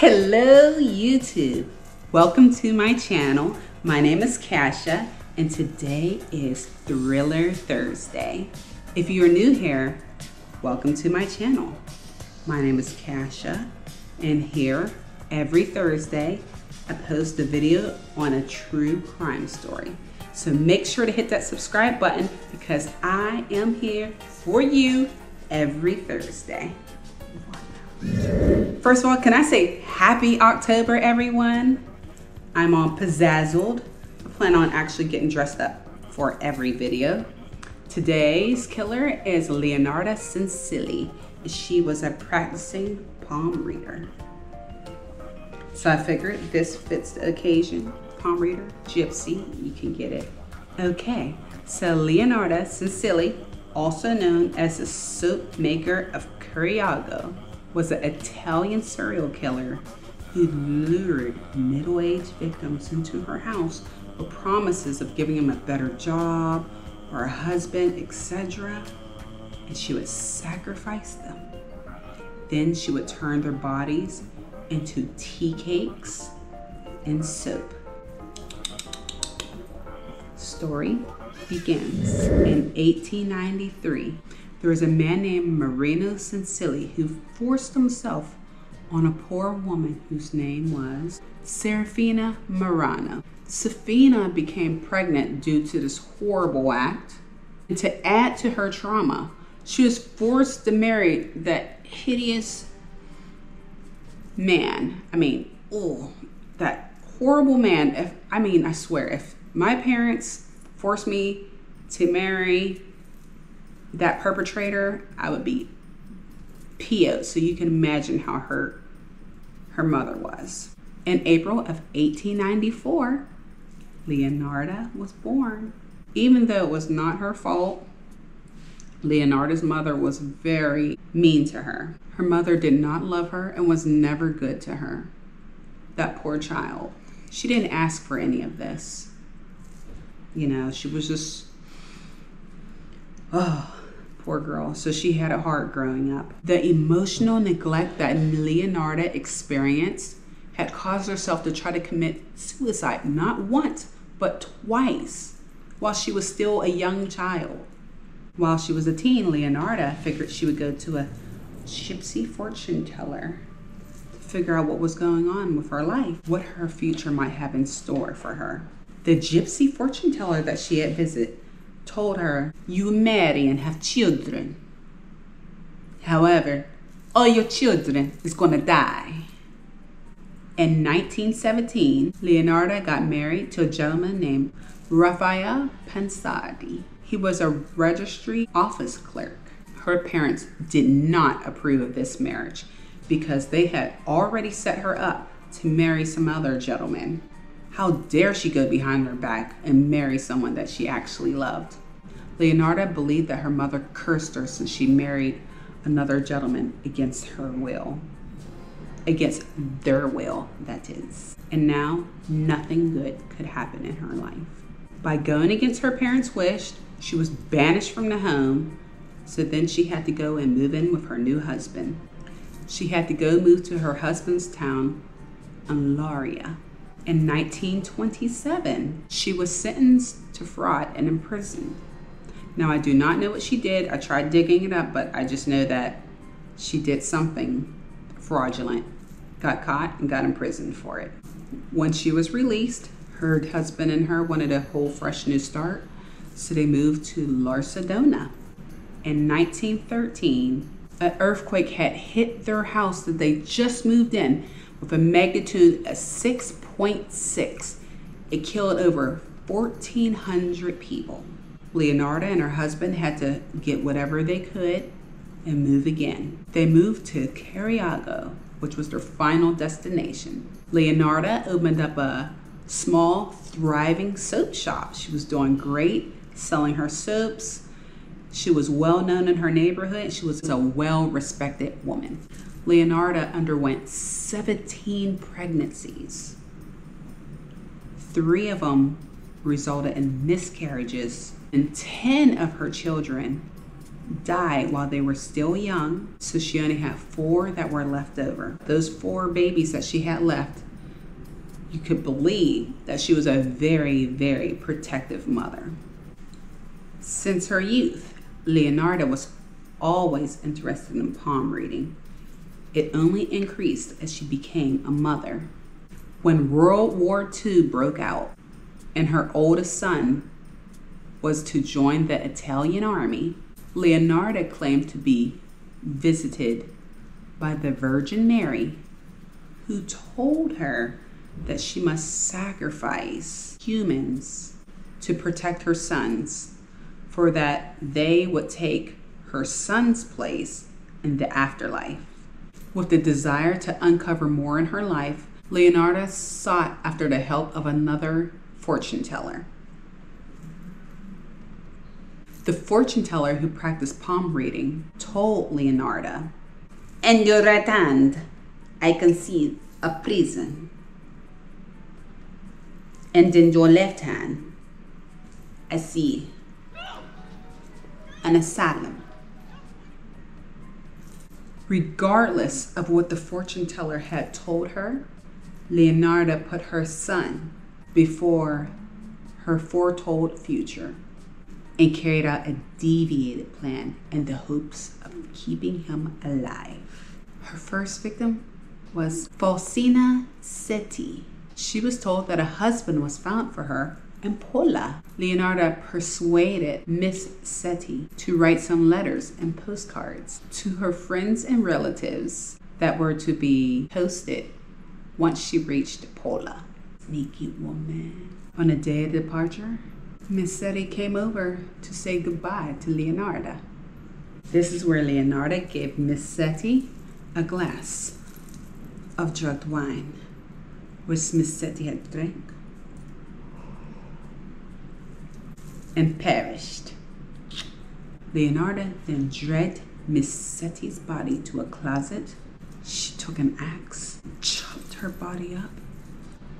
Hello YouTube, welcome to my channel. My name is Kasha and today is Thriller Thursday. If you're new here, welcome to my channel. My name is Kasha and here every Thursday I post a video on a true crime story. So make sure to hit that subscribe button because I am here for you every Thursday. First of all, can I say happy October, everyone? I'm all pizzazzled. I plan on actually getting dressed up for every video. Today's killer is Leonarda Cianciulli. She was a practicing palm reader. So I figured this fits the occasion. Palm reader, gypsy, you can get it. Okay, so Leonarda Cianciulli, also known as the soap maker of Correggio, was an Italian serial killer who lured middle-aged victims into her house with promises of giving them a better job or a husband, etc. And she would sacrifice them. Then she would turn their bodies into tea cakes and soap. Story begins in 1893. There was a man named Marino Cincilli who forced himself on a poor woman whose name was Serafina Marana. Serafina became pregnant due to this horrible act. And to add to her trauma, she was forced to marry that hideous man. I mean, oh, that horrible man. I swear, if my parents forced me to marry that perpetrator, I would be PO'd. So you can imagine how hurt her mother was. In April of 1894, Leonarda was born. Even though it was not her fault, Leonarda's mother was very mean to her. Her mother did not love her and was never good to her. That poor child. She didn't ask for any of this. You know, she was just, oh, poor girl. So she had it hard growing up. The emotional neglect that Leonarda experienced had caused herself to try to commit suicide, not once, but twice, while she was still a young child. While she was a teen, Leonarda figured she would go to a gypsy fortune teller to figure out what was going on with her life, what her future might have in store for her. The gypsy fortune teller that she had visited told her, you marry and have children. However, all your children is gonna die. In 1917, Leonarda got married to a gentleman named Raphael Pensadi. He was a registry office clerk. Her parents did not approve of this marriage because they had already set her up to marry some other gentleman. How dare she go behind her back and marry someone that she actually loved? Leonarda believed that her mother cursed her since she married another gentleman against her will. Against their will, that is. And now, nothing good could happen in her life. By going against her parents' wish, she was banished from the home, so then she had to go and move in with her new husband. She had to go move to her husband's town, Alaria. In 1927, she was sentenced to fraud and imprisoned. Now, I do not know what she did. I tried digging it up, but I just know that she did something fraudulent, got caught, and got imprisoned for it. When she was released, her husband and her wanted a whole fresh new start, so they moved to La Sedona. In 1913, an earthquake had hit their house that they just moved in with a magnitude of 6.6. It killed over 1,400 people. Leonarda and her husband had to get whatever they could and move again. They moved to Correggio, which was their final destination. Leonarda opened up a small, thriving soap shop. She was doing great, selling her soaps. She was well known in her neighborhood. She was a well-respected woman. Leonarda underwent 17 pregnancies. 3 of them resulted in miscarriages, and 10 of her children died while they were still young, so she only had 4 that were left over. Those 4 babies that she had left, you could believe that she was a very, very protective mother. Since her youth, Leonarda was always interested in palm reading. It only increased as she became a mother. When World War II broke out and her oldest son was to join the Italian army, Leonarda claimed to be visited by the Virgin Mary, who told her that she must sacrifice humans to protect her sons, for that they would take her son's place in the afterlife. With the desire to uncover more in her life, Leonarda sought after the help of another fortune teller. The fortune teller who practiced palm reading told Leonarda, "In your right hand, I conceive a prison, and in your left hand, I see an asylum." Regardless of what the fortune teller had told her, Leonarda put her son before her foretold future and carried out a deviated plan in the hopes of keeping him alive. Her first victim was Falsina Setti. She was told that a husband was found for her in Pola. Leonarda persuaded Miss Setti to write some letters and postcards to her friends and relatives that were to be posted once she reached Pola. Sneaky woman. On the day of departure, Miss Setti came over to say goodbye to Leonarda. This is where Leonarda gave Miss Setti a glass of drugged wine, which Miss Setti had drank and perished. Leonarda then dragged Miss Setti's body to a closet. She took an axe, chopped her body up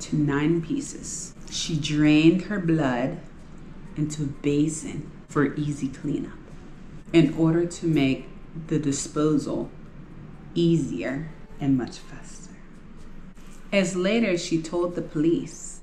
to 9 pieces. She drained her blood into a basin for easy cleanup in order to make the disposal easier and much faster. As later she told the police,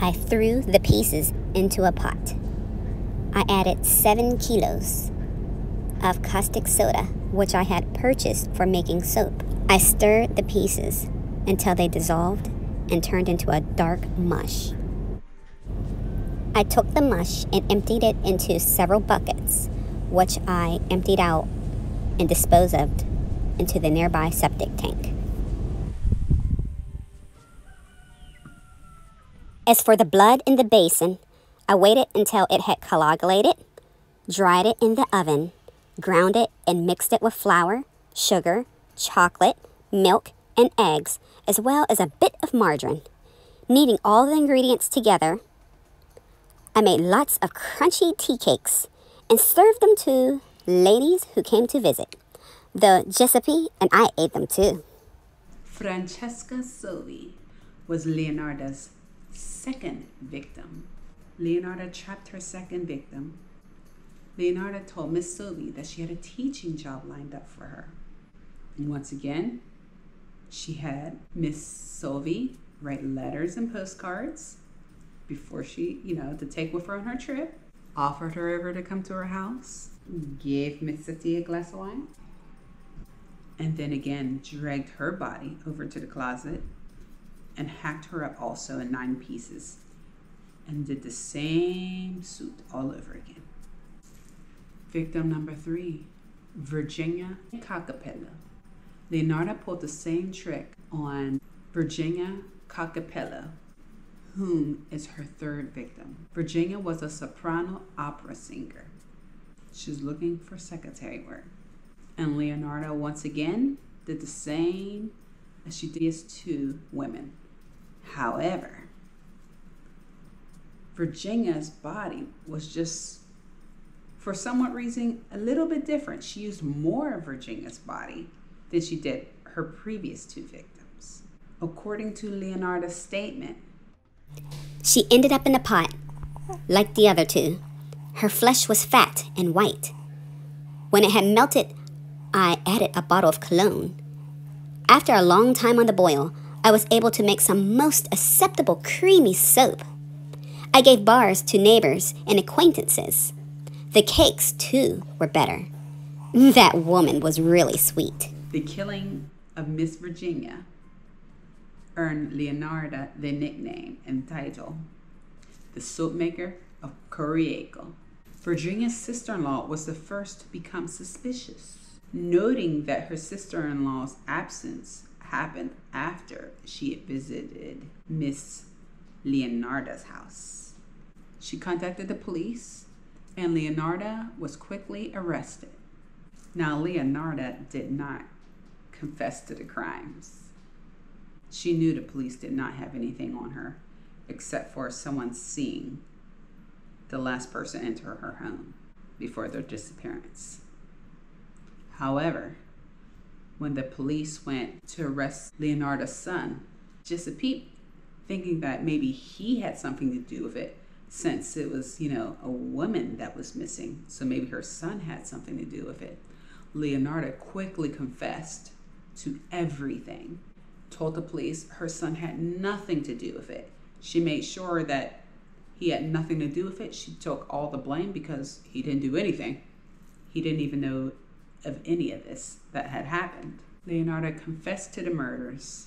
"I threw the pieces into a pot. I added 7 kilos of caustic soda, which I had purchased for making soap. I stirred the pieces until they dissolved and turned into a dark mush. I took the mush and emptied it into several buckets, which I emptied out and disposed of into the nearby septic tank. As for the blood in the basin, I waited until it had coagulated, dried it in the oven, ground it and mixed it with flour, sugar, chocolate, milk, and eggs, as well as a bit of margarine. Kneading all the ingredients together, I made lots of crunchy tea cakes and served them to ladies who came to visit, though Giuseppe and I ate them too." Francesca Soli was Leonarda's second victim. Leonarda trapped her second victim. Leonarda told Miss Soli that she had a teaching job lined up for her. And once again, she had Miss Soli write letters and postcards before she, to take with her on her trip, offered her over to come to her house, gave Miss Setti a glass of wine, and then again dragged her body over to the closet and hacked her up also in 9 pieces, and did the same suit all over again. Victim number 3, Virginia Cacapella. Leonarda pulled the same trick on Virginia Cacapella, whom is her third victim. Virginia was a soprano opera singer. She was looking for secretary work. And Leonarda once again did the same as she did to 2 women. However, Virginia's body was just, for somewhat reason, a little bit different. She used more of Virginia's body than she did her previous 2 victims. According to Leonarda's statement, "She ended up in a pot, like the other 2. Her flesh was fat and white. When it had melted, I added a bottle of cologne. After a long time on the boil, I was able to make some most acceptable creamy soap. I gave bars to neighbors and acquaintances. The cakes, too, were better. That woman was really sweet. The killing of Miss Virginia earned Leonarda the nickname and title, the soapmaker of Correggio. Virginia's sister-in-law was the first to become suspicious, noting that her sister-in-law's absence happened after she had visited Miss Leonarda's house. She contacted the police, and Leonarda was quickly arrested. Now, Leonarda did not confess to the crimes. She knew the police did not have anything on her, except for someone seeing the last person enter her home before their disappearance. However, when the police went to arrest Leonarda's son, just a peep, thinking that maybe he had something to do with it, since it was, a woman that was missing, so maybe her son had something to do with it, Leonarda quickly confessed to everything, told the police her son had nothing to do with it. She made sure that he had nothing to do with it. She took all the blame because he didn't do anything. He didn't even know of any of this that had happened. Leonarda confessed to the murders,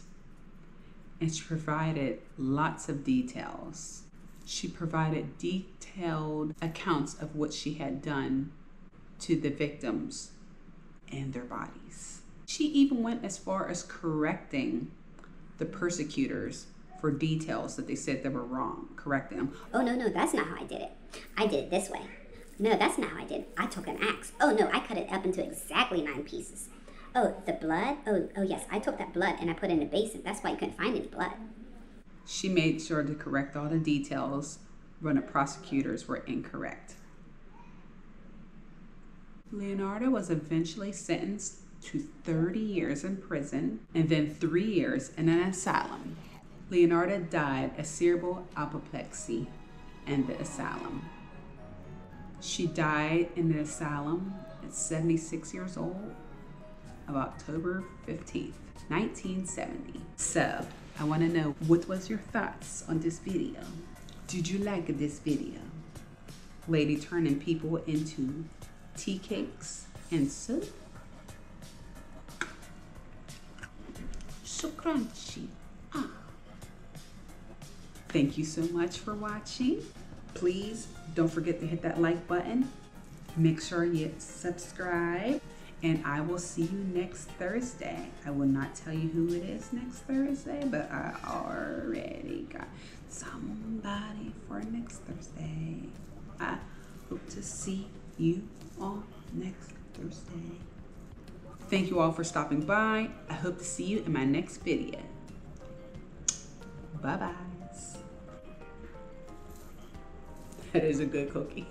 and she provided lots of details. She provided detailed accounts of what she had done to the victims and their bodies. She even went as far as correcting the persecutors for details that they said they were wrong. Correct them. Oh, no, that's not how I did it. I did it this way. No, that's not how I did it. I took an axe. Oh, no, I cut it up into exactly 9 pieces. Oh, the blood? Oh, yes, I took that blood and I put it in a basin. That's why you couldn't find any blood. She made sure to correct all the details when the prosecutors were incorrect. Leonarda was eventually sentenced to 30 years in prison and then 3 years in an asylum. Leonarda died of cerebral apoplexy in the asylum. She died in the asylum at 76 years old of October 15th, 1970. So, I want to know, what was your thoughts on this video? Did you like this video? Lady turning people into tea cakes and soup? So crunchy. Ah. Thank you so much for watching. Please don't forget to hit that like button. Make sure you subscribe. And I will see you next Thursday. I will not tell you who it is next Thursday, but I already got somebody for next Thursday. I hope to see you all next Thursday. Thank you all for stopping by. I hope to see you in my next video. Bye-bye. That is a good cookie.